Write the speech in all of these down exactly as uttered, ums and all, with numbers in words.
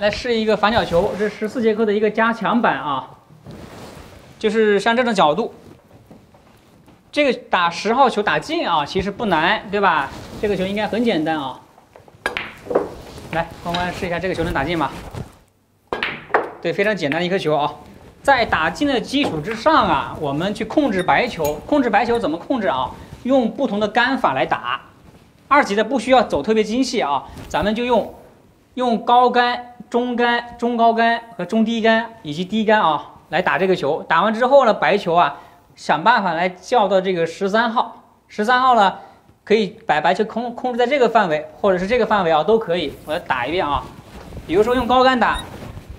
来试一个反角球，这是十四节课的一个加强版啊，就是像这种角度，这个打十号球打进啊，其实不难，对吧？这个球应该很简单啊。来，关关试一下这个球能打进吗？对，非常简单的一颗球啊。在打进的基础之上啊，我们去控制白球，控制白球怎么控制啊？用不同的杆法来打。二级的不需要走特别精细啊，咱们就用用高杆。 中杆、中高杆和中低杆以及低杆啊，来打这个球。打完之后呢，白球啊，想办法来叫到这个十三号。十三号呢，可以把白球控控制在这个范围，或者是这个范围啊，都可以。我来打一遍啊。比如说用高杆打，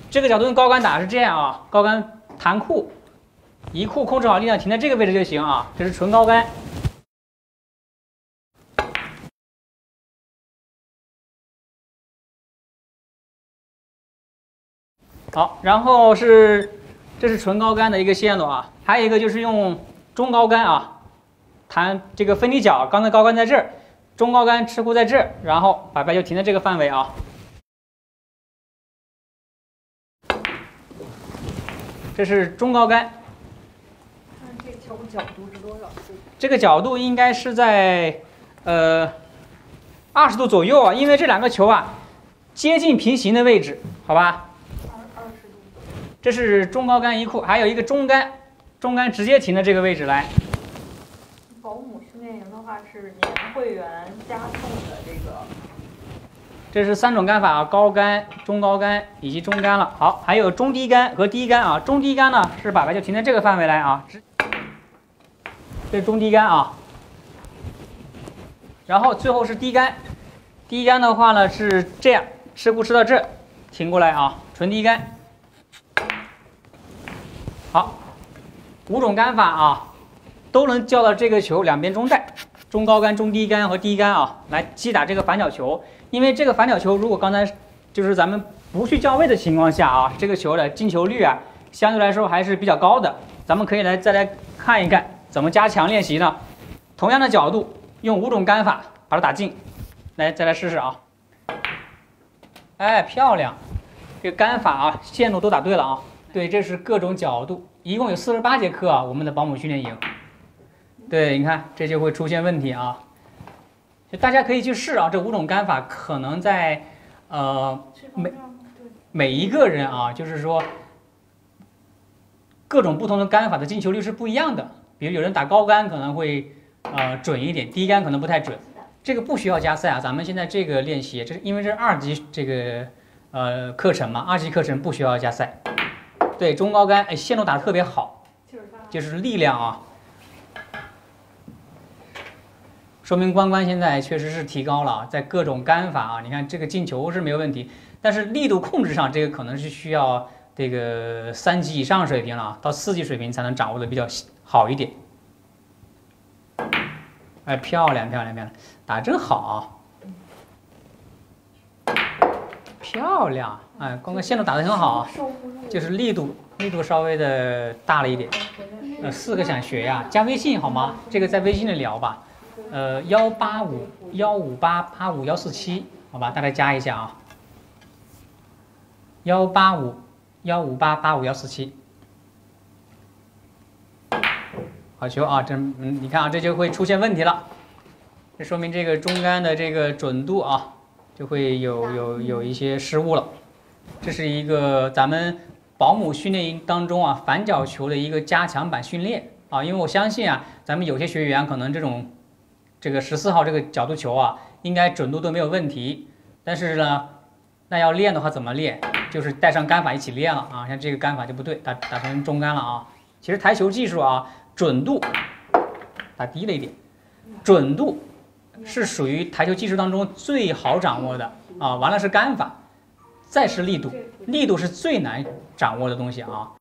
这个角度用高杆打是这样啊，高杆弹库，一库控制好力量停在这个位置就行啊。这是纯高杆。 好，然后是，这是纯高杆的一个线路啊，还有一个就是用中高杆啊，弹这个分离角，刚才高杆在这儿，中高杆吃库在这儿，然后把白球停在这个范围啊。这是中高杆。这球角度是多少度？这个角度应该是在呃二十度左右啊，因为这两个球啊接近平行的位置，好吧？ 这是中高杆一库，还有一个中杆，中杆直接停到这个位置来。保姆训练营的话是年会员加送的这个。这是三种杆法啊，高杆、中高杆以及中杆了。好，还有中低杆和低杆啊。中低杆呢是把白球停在这个范围来啊，这是中低杆啊。然后最后是低杆，低杆的话呢是这样，吃库吃到这，停过来啊，纯低杆。 好，五种杆法啊，都能叫到这个球两边中带，中高杆、中低杆和低杆啊，来击打这个反角球。因为这个反角球，如果刚才就是咱们不去校位的情况下啊，这个球的进球率啊，相对来说还是比较高的。咱们可以来再来看一看怎么加强练习呢？同样的角度，用五种杆法把它打进，来再来试试啊。哎，漂亮，这个杆法啊，线路都打对了啊。 对，这是各种角度，一共有四十八节课啊。我们的保姆训练营，对，你看这就会出现问题啊。就大家可以去试啊，这五种杆法可能在呃每每一个人啊，就是说各种不同的杆法的进球率是不一样的。比如有人打高杆可能会呃准一点，低杆可能不太准。这个不需要加赛啊，咱们现在这个练习，这是因为这是二级这个呃课程嘛，二级课程不需要加赛。 对中高杆，哎，线路打得特别好，就是力量啊，说明关关现在确实是提高了，在各种杆法啊，你看这个进球是没有问题，但是力度控制上，这个可能是需要这个三级以上水平了啊，到四级水平才能掌握的比较好一点。哎，漂亮漂亮漂亮，打得真好啊，漂亮。 哎，光看线路打得很好，就是力度力度稍微的大了一点。呃，四个想学呀，加微信好吗？这个在微信里聊吧。呃，幺八五幺五八八五幺四七，好吧，大家加一下啊。幺八五幺五八八五幺四七。好球啊，这嗯，你看啊，这就会出现问题了。这说明这个中杆的这个准度啊，就会有有有一些失误了。 这是一个咱们保姆训练营当中啊反角球的一个加强版训练啊，因为我相信啊，咱们有些学员可能这种这个十四号这个角度球啊，应该准度都没有问题。但是呢，那要练的话怎么练？就是带上杆法一起练了啊，像这个杆法就不对，打打成中杆了啊。其实台球技术啊，准度打低了一点，准度是属于台球技术当中最好掌握的啊。完了是杆法。 再是力度，力度是最难掌握的东西啊。